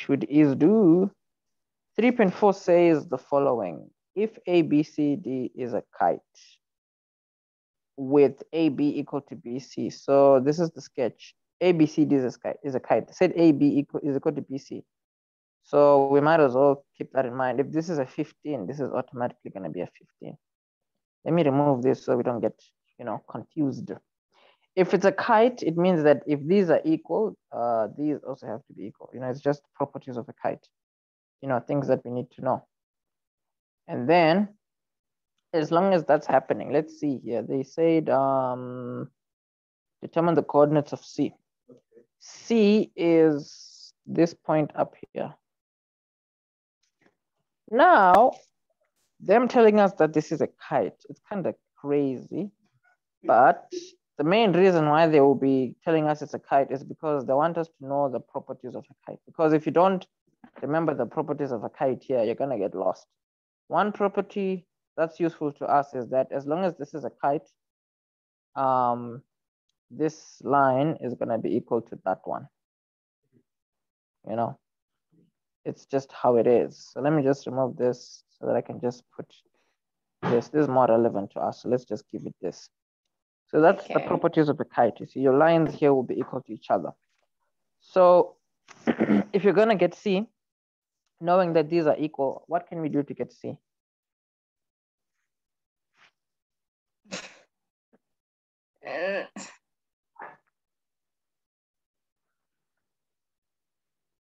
should is do. 3.4 says the following: if A, B, C, D is a kite with A, B equal to B, C. So this is the sketch. A, B, C, D is a kite. Said A, B is equal to B, C. So we might as well keep that in mind. If this is a 15, this is automatically gonna be a 15. Let me remove this so we don't get, you know, confused. If it's a kite, it means that if these are equal, these also have to be equal. You know, it's just properties of a kite. You know, things that we need to know. And then, as long as that's happening, let's see here. They said, determine the coordinates of C. Okay. C is this point up here. Now, them telling us that this is a kite, it's kind of crazy, but the main reason why they will be telling us it's a kite is because they want us to know the properties of a kite. Because if you don't remember the properties of a kite here, you're gonna get lost. One property that's useful to us is that as long as this is a kite, this line is gonna be equal to that one. You know, it's just how it is. So let me just remove this so that I can just put this. This is more relevant to us, so let's just give it this. So that's okay. The properties of a kite. You see, your lines here will be equal to each other. So if you're gonna get C, knowing that these are equal, what can we do to get C?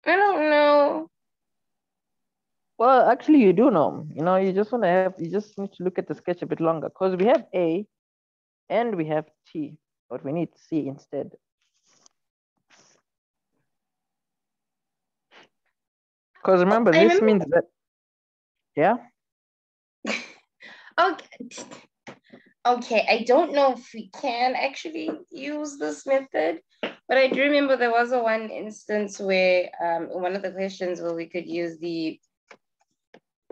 I don't know. Well, actually you do know. You know, you just need to look at the sketch a bit longer, because we have A and we have T, but we need C instead. Because remember, this means that, yeah? Okay, I don't know if we can actually use this method, but I do remember there was a one instance where, one of the questions where we could use the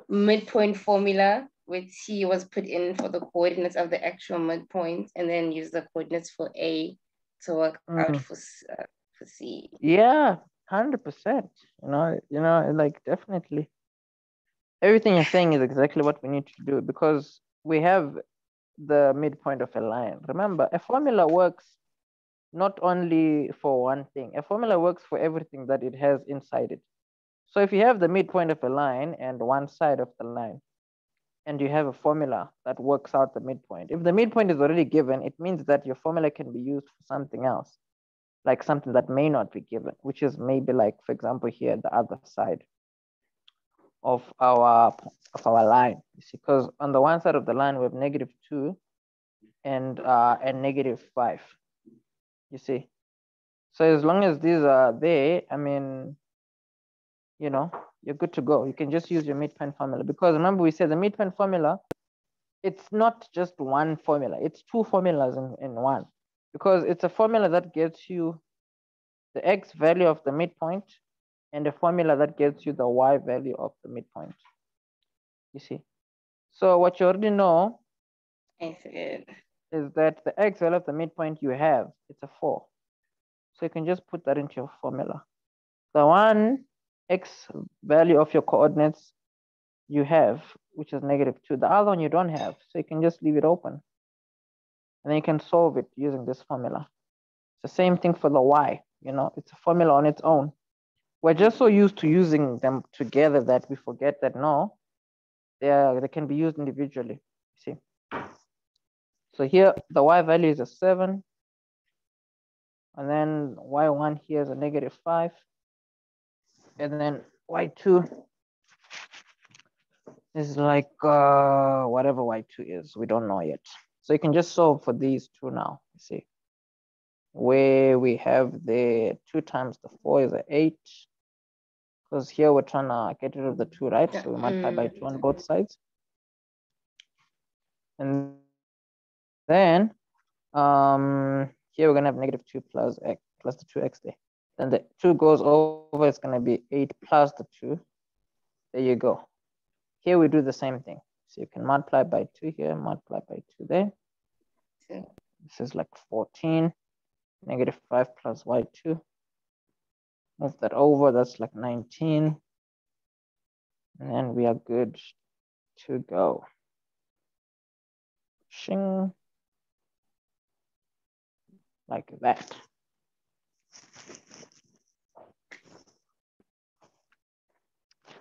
midpoint formula where T was put in for the coordinates of the actual midpoint and then use the coordinates for A to work out for C. Yeah. 100%, you know, like definitely. Everything you're saying is exactly what we need to do because we have the midpoint of a line. Remember, a formula works not only for one thing. A formula works for everything that it has inside it. So if you have the midpoint of a line and one side of the line, and you have a formula that works out the midpoint. If the midpoint is already given, it means that your formula can be used for something else, like something that may not be given, which is maybe like, for example, here, the other side of our line. You see, because on the one side of the line, we have -2 and -5, you see? So as long as these are there, I mean, you know, you're good to go. You can just use your midpoint formula because remember we said the midpoint formula, it's not just one formula, it's two formulas in one. Because it's a formula that gets you the X value of the midpoint and a formula that gets you the Y value of the midpoint, you see? So what you already know is that the X value of the midpoint you have, it's a 4. So you can just put that into your formula. The one X value of your coordinates you have, which is -2, the other one you don't have. So you can just leave it open. And then you can solve it using this formula. It's the same thing for the Y, you know, it's a formula on its own. We're just so used to using them together that we forget that no, they can be used individually, you see. So here, the Y value is a 7. And then Y1 here is a -5. And then Y2 is like whatever Y2 is, we don't know yet. So you can just solve for these two now, you see, where we have the 2 times the 4 is an 8, because here we're trying to get rid of the 2, right? So we multiply by 2 on both sides. And then here we're gonna have -2 plus X, plus the 2X there. Then the 2 goes over, it's gonna be 8 plus the 2. There you go. Here we do the same thing. So you can multiply by 2 here, multiply by 2 there. This is like 14, -5 plus y2. Move that over, that's like 19. And then we are good to go. Shing. Like that.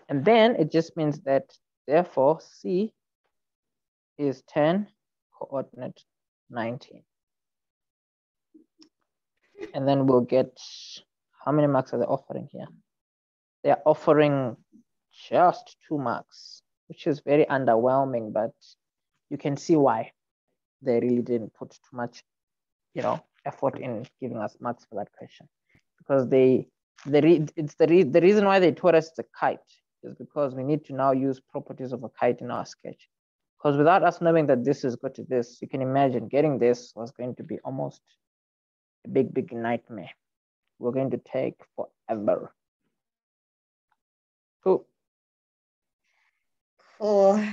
And then it just means that therefore C is 10 coordinate 19. And then we'll get, how many marks are they offering here? They're offering just 2 marks, which is very underwhelming, but you can see why they really didn't put too much, you know, effort in giving us marks for that question. Because the reason why they taught us the kite is because we need to now use properties of a kite in our sketch. Because without us knowing that this is equal to this, you can imagine getting this was going to be almost a big, big nightmare. We're going to take forever. Cool. Cool.